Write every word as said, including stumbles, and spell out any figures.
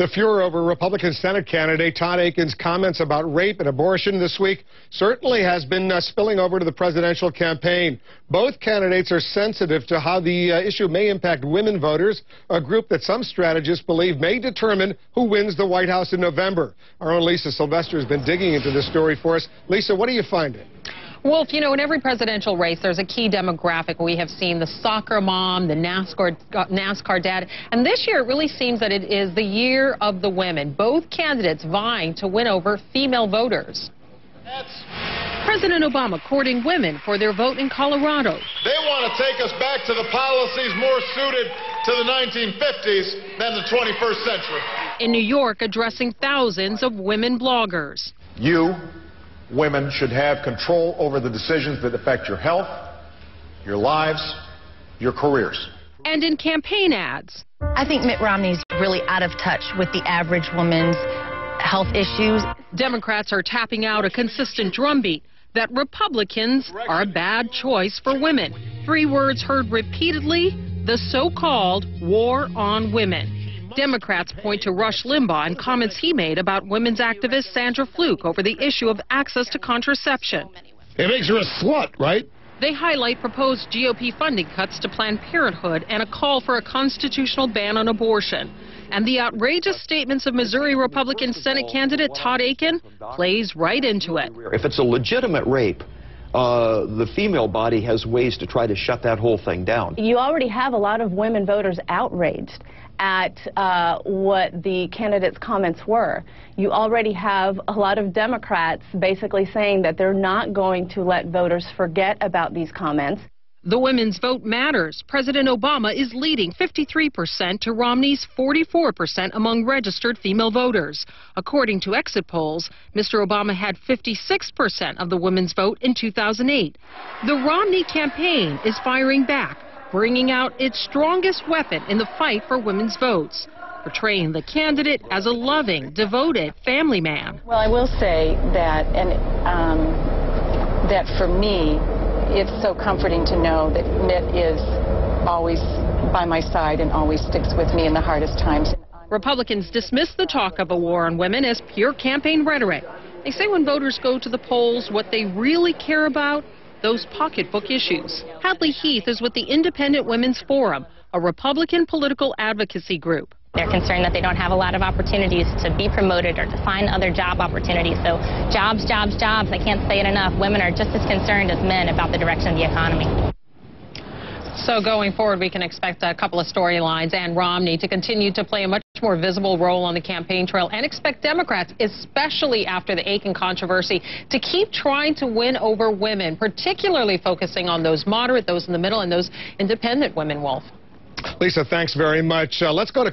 The furor over Republican Senate candidate Todd Akin's comments about rape and abortion this week certainly has been uh, spilling over to the presidential campaign. Both candidates are sensitive to how the uh, issue may impact women voters, a group that some strategists believe may determine who wins the White House in November. Our own Lisa Sylvester has been digging into this story for us. Lisa, what do you find it? Wolf, you know, in every presidential race, there's a key demographic. We have seen the soccer mom, the NASCAR, NASCAR dad, and this year it really seems that it is the year of the women. Both candidates vying to win over female voters. That's... President Obama courting women for their vote in Colorado. They want to take us back to the policies more suited to the nineteen fifties than the twenty-first century. In New York, addressing thousands of women bloggers. You... Women should have control over the decisions that affect your health, your lives, your careers. And in campaign ads. I think Mitt Romney's really out of touch with the average woman's health issues. Democrats are tapping out a consistent drumbeat that Republicans are a bad choice for women. Three words heard repeatedly, the so-called war on women. Democrats point to Rush Limbaugh and comments he made about women's activist Sandra Fluke over the issue of access to contraception. It makes her a slut, right? They highlight proposed G O P funding cuts to Planned Parenthood and a call for a constitutional ban on abortion. And the outrageous statements of Missouri Republican Senate candidate Todd Akin plays right into it. If it's a legitimate rape, Uh, the female body has ways to try to shut that whole thing down. You already have a lot of women voters outraged at uh, what the candidates' comments were. You already have a lot of Democrats basically saying that they're not going to let voters forget about these comments. The women's vote matters. President Obama is leading fifty-three percent to Romney's forty-four percent among registered female voters. According to exit polls, Mister Obama had fifty-six percent of the women's vote in two thousand eight. The Romney campaign is firing back, bringing out its strongest weapon in the fight for women's votes, portraying the candidate as a loving, devoted family man. Well, I will say that, and um, that for me, it's so comforting to know that Mitt is always by my side and always sticks with me in the hardest times. Republicans dismiss the talk of a war on women as pure campaign rhetoric. They say when voters go to the polls, what they really care about, those pocketbook issues. Hadley Heath is with the Independent Women's Forum, a Republican political advocacy group. They're concerned that they don't have a lot of opportunities to be promoted or to find other job opportunities. So jobs, jobs, jobs, I can't say it enough. Women are just as concerned as men about the direction of the economy. So going forward, we can expect a couple of storylines and Romney to continue to play a much more visible role on the campaign trail, and expect Democrats, especially after the Akin controversy, to keep trying to win over women, particularly focusing on those moderate, those in the middle, and those independent women, Wolf. Lisa, thanks very much. Uh, let's go to